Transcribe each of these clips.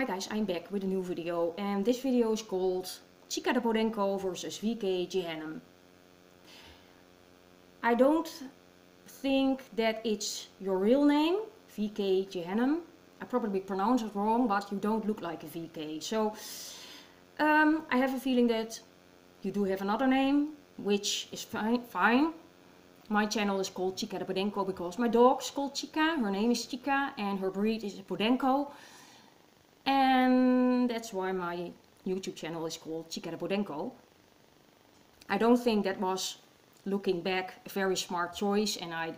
Hi guys, I'm back with a new video, and this video is called Chica de Podenco versus VK Jehannum. I don't think that it's your real name, VK Jehannum. I probably pronounced it wrong, but you don't look like a VK. So I have a feeling that you do have another name, which is fine. My channel is called Chica de Podenco because my dog's called Chica, her name is Chica, and her breed is a Podenco. And that's why my YouTube channel is called Chica de Podenco. I don't think that was, looking back, a very smart choice, and I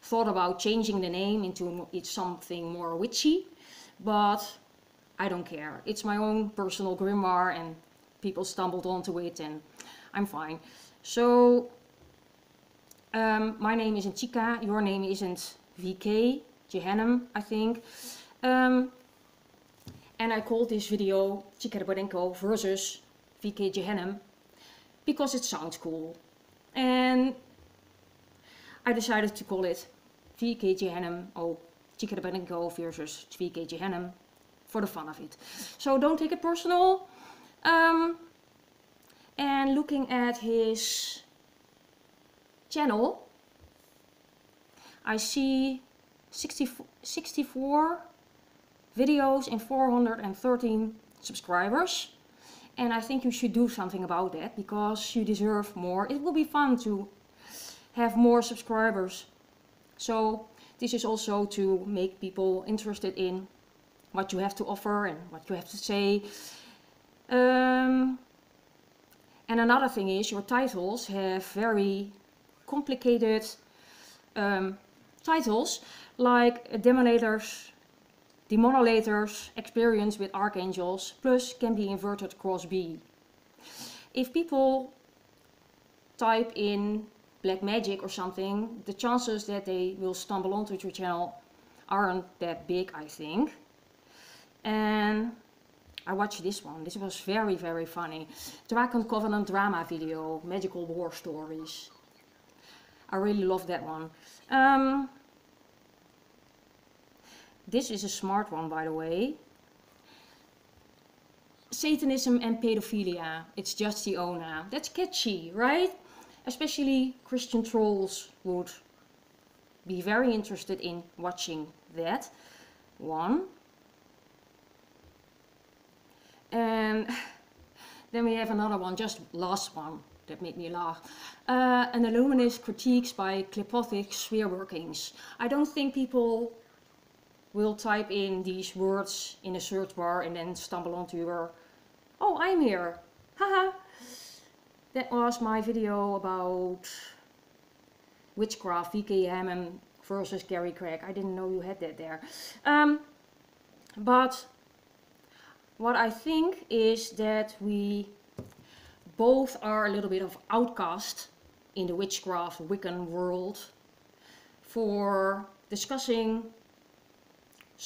thought about changing the name into something more witchy, but I don't care. It's my own personal grimoire and people stumbled onto it and I'm fine. So my name isn't Chica, your name isn't VK Jehannum, I think. And I called this video Chica de Podenco versus VK Jehannum because it sounds cool. And I decided to call it VK Jehannum or Chica de Podenco versus VK Jehannum for the fun of it. So don't take it personal. And looking at his channel, I see 64 videos and 413 subscribers, and I think you should do something about that because you deserve more. It will be fun to have more subscribers, so this is also to make people interested in what you have to offer and what you have to say. And another thing is, your titles have very complicated titles, like a Demonolators experience with archangels, plus can be inverted cross B. If people type in black magic or something, the chances that they will stumble onto your channel aren't that big, I think. And I watched this one. This was very, very funny. Dragon Covenant drama video, magical war stories. I really love that one. This is a smart one, by the way. Satanism and pedophilia. It's just the ONA. That's catchy, right? Especially Christian trolls would be very interested in watching that one. And then we have another one, just last one, that made me laugh. An Illuminist critiques by Klipothic sphere workings. I don't think people will type in these words in a search bar and then stumble onto your, oh, I'm here, haha. That was my video about witchcraft, VK Jehannum versus Gary Craig. I didn't know you had that there. But what I think is that we both are a little bit of outcast in the witchcraft Wiccan world for discussing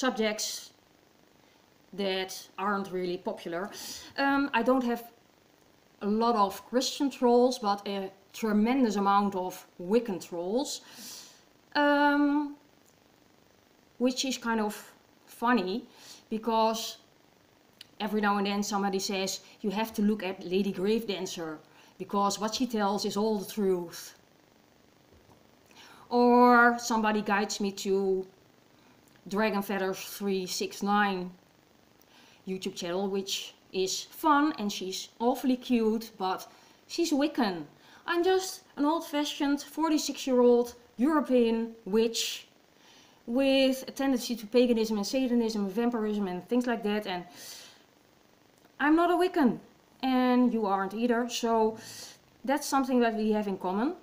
subjects that aren't really popular. I don't have a lot of Christian trolls, but a tremendous amount of Wiccan trolls, which is kind of funny because every now and then somebody says you have to look at Lady Gravedancer because what she tells is all the truth, or somebody guides me to Dragonfeathers369 YouTube channel, which is fun and she's awfully cute, but she's Wiccan. I'm just an old-fashioned 46-year-old European witch with a tendency to paganism and Satanism, vampirism and things like that, and I'm not a Wiccan and you aren't either, so that's something that we have in common.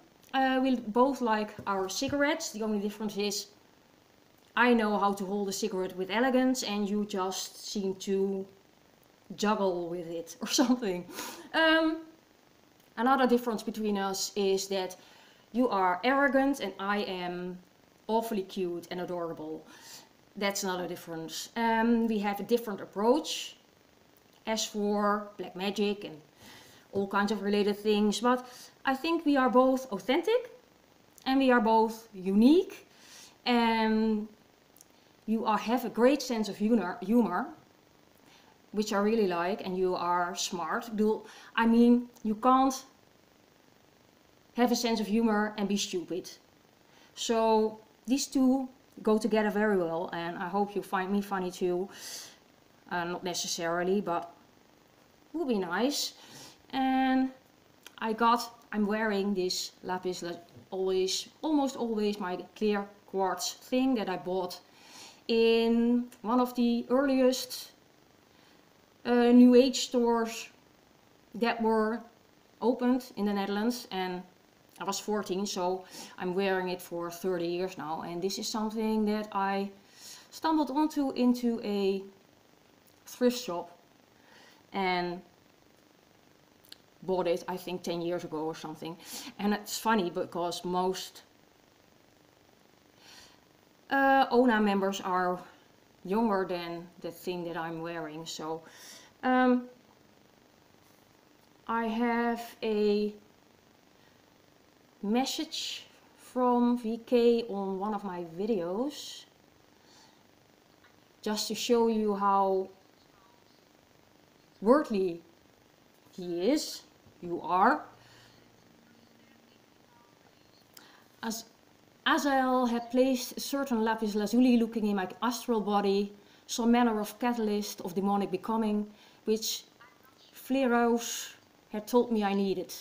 We both like our cigarettes. The only difference is I know how to hold a cigarette with elegance and you just seem to juggle with it or something. Another difference between us is that you are arrogant and I am awfully cute and adorable. That's another difference. We have a different approach as for black magic and all kinds of related things, but I think we are both authentic and we are both unique, and you have a great sense of humor, which I really like, and you are smart. I mean, you can't have a sense of humor and be stupid. So these two go together very well, and I hope you find me funny too. Not necessarily, but it would be nice. And I'm wearing this lapis almost always my clear quartz thing that I bought in one of the earliest New Age stores that were opened in the Netherlands, and I was 14, so I'm wearing it for 30 years now. And this is something that I stumbled onto into a thrift shop and bought it, I think 10 years ago or something. And it's funny because most ONA members are younger than the thing that I'm wearing. So I have a message from VK on one of my videos, just to show you how worldly he is, you are. As Azel had placed a certain lapis lazuli looking in my astral body, some manner of catalyst of demonic becoming, which Fleiros had told me I needed.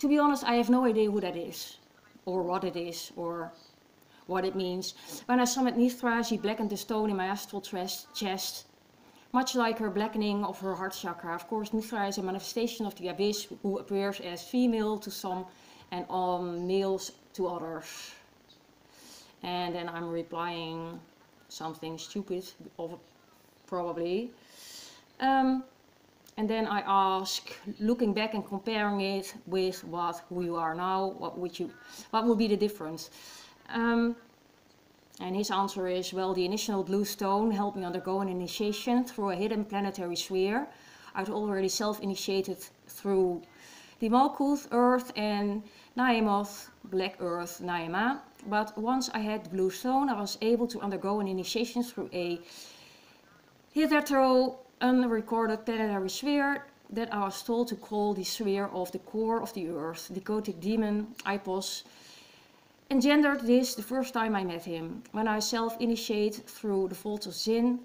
To be honest, I have no idea who that is, or what it is, or what it means. When I summoned Nithra, she blackened the stone in my astral chest, much like her blackening of her heart chakra. Of course, Nithra is a manifestation of the abyss, who appears as female to some and males to others. And then I'm replying something stupid, probably. And then I ask, looking back and comparing it with who you are now, what would be the difference? And his answer is, well, the initial blue stone helped me undergo an initiation through a hidden planetary sphere. I'd already self-initiated through the Malkuth Earth and Naimoth, Black Earth, Naima. But once I had blue stone, I was able to undergo an initiation through a hitherto unrecorded planetary sphere that I was told to call the sphere of the core of the earth. The Koetting demon, Ipos, engendered this the first time I met him. When I self-initiate through the vaults of Zin,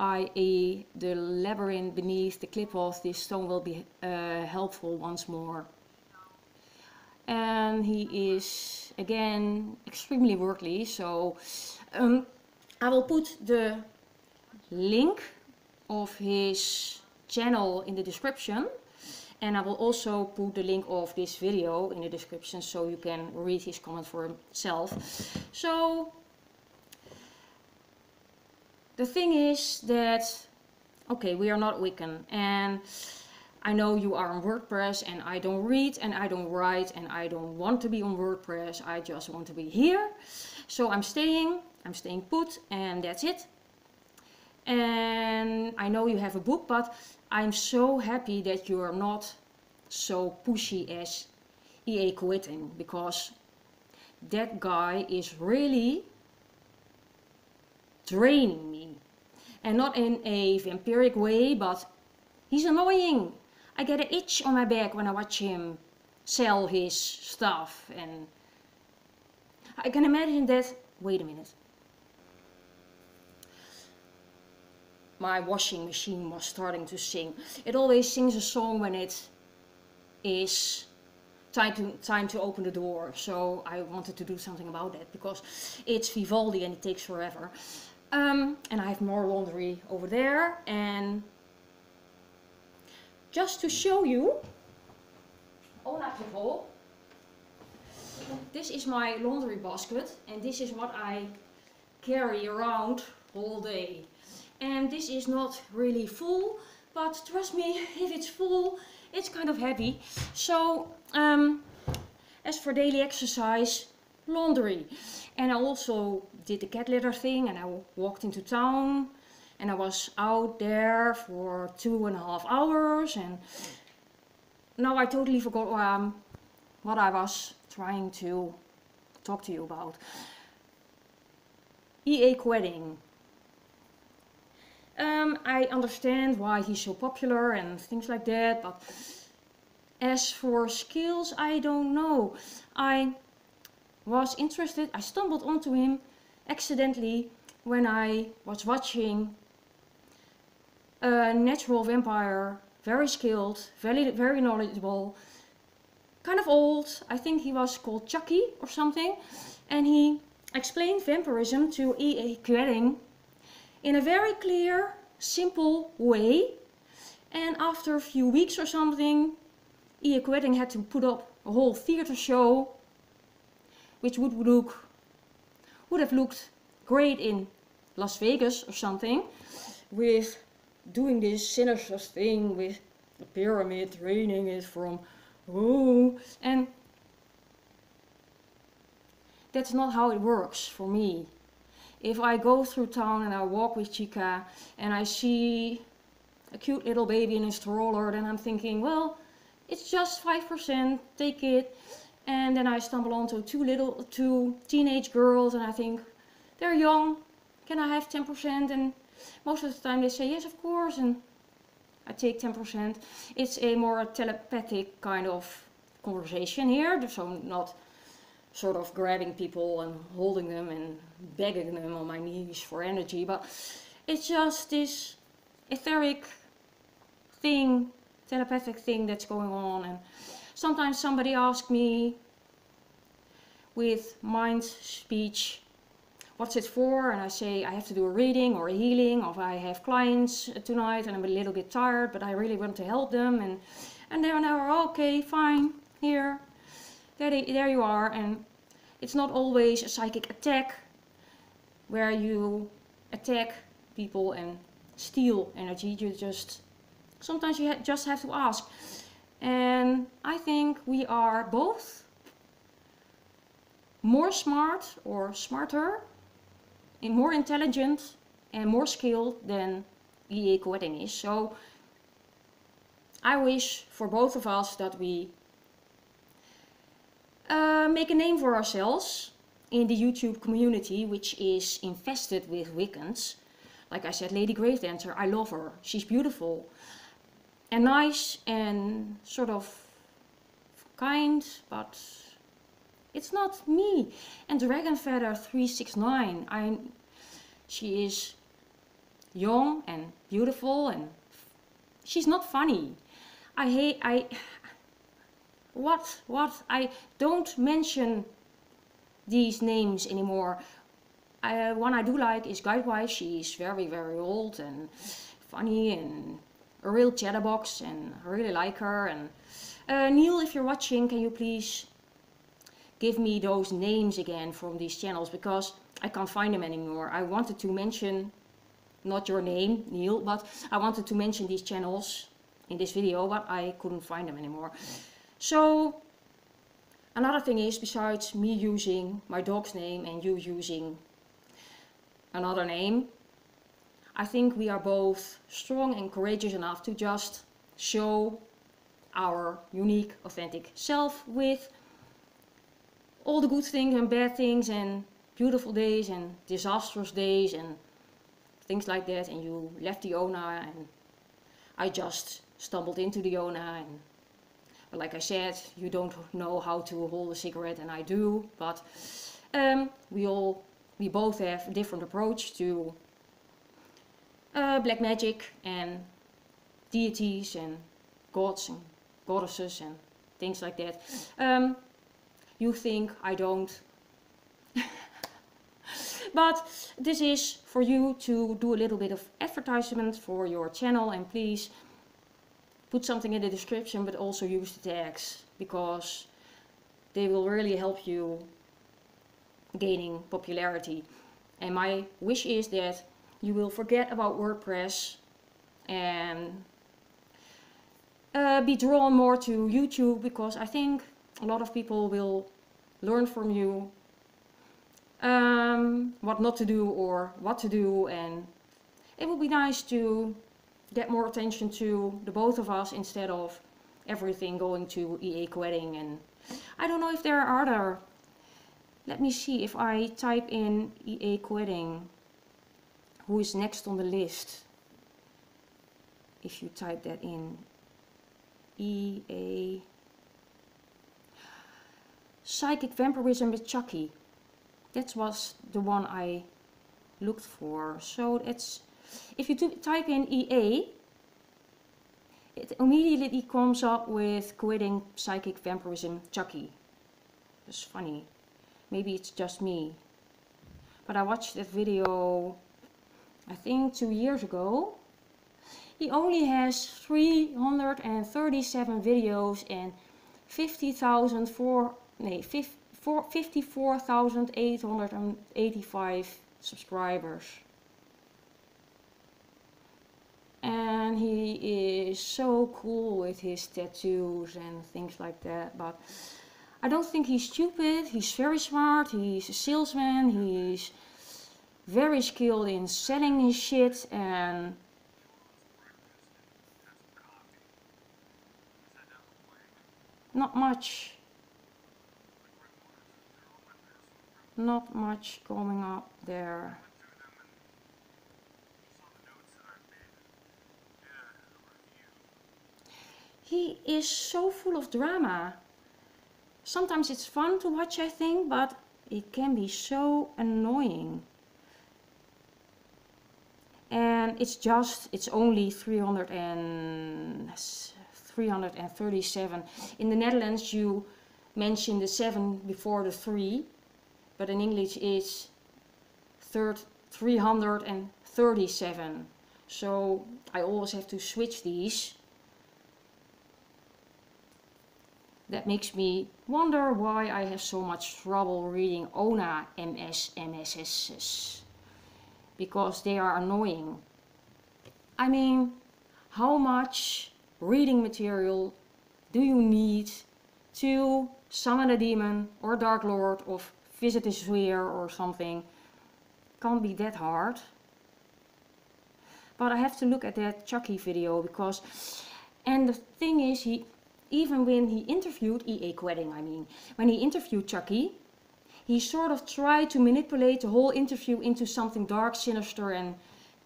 i.e. the labyrinth beneath the Klipothic, this stone will be helpful once more. And he is, again, extremely worldly, so I will put the link of his channel in the description, and I will also put the link of this video in the description so you can read his comment for himself. So the thing is that, okay, we are not Wiccan, and I know you are on WordPress, and I don't read and I don't write and I don't want to be on WordPress. I just want to be here. So I'm staying put, and that's it. And I know you have a book, but I'm so happy that you are not so pushy as E.A. Koetting, because that guy is really draining me. And not in a vampiric way, but he's annoying. I get an itch on my back when I watch him sell his stuff. And I can imagine that, wait a minute. My washing machine was starting to sing. It always sings a song when it is time to open the door. So I wanted to do something about that because it's Vivaldi and it takes forever. And I have more laundry over there. And just to show you, this is my laundry basket, and this is what I carry around all day. And this is not really full, but trust me, if it's full, it's kind of heavy. So, as for daily exercise, laundry. And I also did the cat litter thing, and I walked into town, and I was out there for 2.5 hours. And now I totally forgot what I was trying to talk to you about. E.A. Koetting. I understand why he's so popular and things like that, but as for skills, I don't know. I was interested, I stumbled onto him accidentally when I was watching a natural vampire, very skilled, very knowledgeable, kind of old. I think he was called Chucky or something, and he explained vampirism to E.A. Koetting in a very clear, simple way. And after a few weeks or something, E.A. Koetting had to put up a whole theater show, which would have looked great in Las Vegas or something, with doing this sinister thing with the pyramid raining it from, oh, and that's not how it works for me. If I go through town and I walk with Chica and I see a cute little baby in a stroller, then I'm thinking, well, it's just 5%, take it. And then I stumble onto two teenage girls and I think, they're young, can I have 10%? And most of the time they say, yes, of course, and I take 10%. It's a more telepathic kind of conversation here, so I'm not sort of grabbing people and holding them and begging them on my knees for energy, but it's just this etheric thing, telepathic thing that's going on. And sometimes somebody asks me with mind speech, what's it for? And I say, I have to do a reading or a healing, or I have clients tonight and I'm a little bit tired, but I really want to help them. And they're now, okay, fine, here. There you are, and it's not always a psychic attack where you attack people and steal energy. You just sometimes you just have to ask, and I think we are both more smart or smarter and more intelligent and more skilled than E.A. Koetting is. So I wish for both of us that we make a name for ourselves in the YouTube community, which is infested with Wiccans. Like I said, Lady Gravedancer, I love her. She's beautiful and nice and sort of kind, but it's not me. And Dragonfeathers369, she is young and beautiful and she's not funny. I don't mention these names anymore. One I do like is Guidewife. She's very, very old and funny and a real chatterbox, and I really like her. And Neil, if you're watching, can you please give me those names again from these channels, because I can't find them anymore. I wanted to mention, not your name, Neil, but I wanted to mention these channels in this video, but I couldn't find them anymore. So another thing is, besides me using my dog's name and you using another name, I think we are both strong and courageous enough to just show our unique, authentic self with all the good things and bad things and beautiful days and disastrous days and things like that. And you left the ONA and I just stumbled into the ONA, and but like I said, you don't know how to hold a cigarette and I do, but we both have a different approach to black magic and deities and gods and goddesses and things like that. You think I don't, but this is for you to do a little bit of advertisement for your channel, and please put something in the description, but also use the tags, because they will really help you gaining popularity. And my wish is that you will forget about WordPress and be drawn more to YouTube, because I think a lot of people will learn from you what not to do or what to do, and it would be nice to get more attention to the both of us instead of everything going to E.A. Koetting. And I don't know if there are other. Let me see if I type in E.A. Koetting, who is next on the list. if you type that in, E.A. Psychic Vampirism with Chucky. That was the one I looked for. So that's, if you type in EA, it immediately comes up with Quitting Psychic Vampirism Chucky. It's funny. Maybe it's just me. But I watched that video, I think 2 years ago. He only has 337 videos and 54,885 subscribers. And he is so cool with his tattoos and things like that. But I don't think he's stupid. He's very smart. He's a salesman. He's very skilled in selling his shit. And not much. Not much coming up there. He is so full of drama. Sometimes it's fun to watch, I think, but it can be so annoying. And it's just, it's only 337. In the Netherlands you mention the 7 before the 3, but in English it's 337. So I always have to switch these. That makes me wonder why I have so much trouble reading ONA MSS's. Because they are annoying. I mean, how much reading material do you need to summon a demon or Dark Lord or visit a sphere or something? Can't be that hard. But I have to look at that Chucky video because, and the thing is, he, even when he interviewed E.A. Koetting, I mean, when he interviewed Chucky, he sort of tried to manipulate the whole interview into something dark, sinister and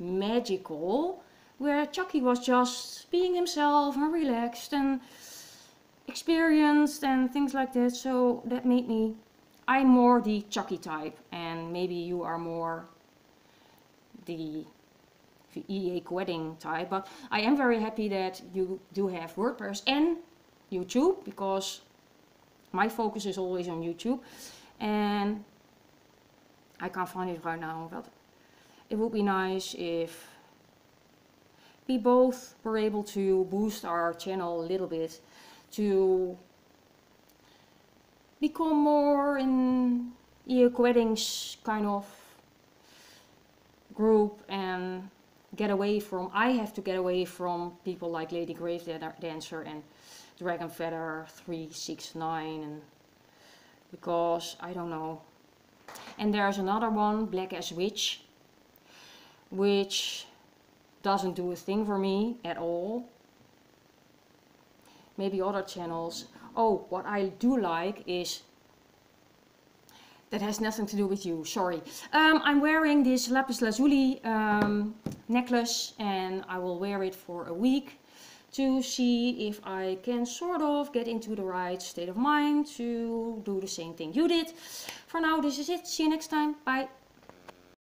magical, where Chucky was just being himself and relaxed and experienced and things like that. So that made me, I'm more the Chucky type, and maybe you are more the E.A. Koetting type, but I am very happy that you do have WordPress and YouTube, because my focus is always on YouTube, and I can't find it right now, but it would be nice if we both were able to boost our channel a little bit to become more in E.A. Koetting's kind of group and get away from, I have to get away from people like Lady Gravedancer and Dragonfeathers369, and because I don't know. And there's another one, Black as Witch, which doesn't do a thing for me at all. Maybe other channels. Oh, what I do like is, that has nothing to do with you, sorry. I'm wearing this lapis lazuli necklace, and I will wear it for a week to see if I can sort of get into the right state of mind to do the same thing you did. For now, this is it. See you next time. Bye.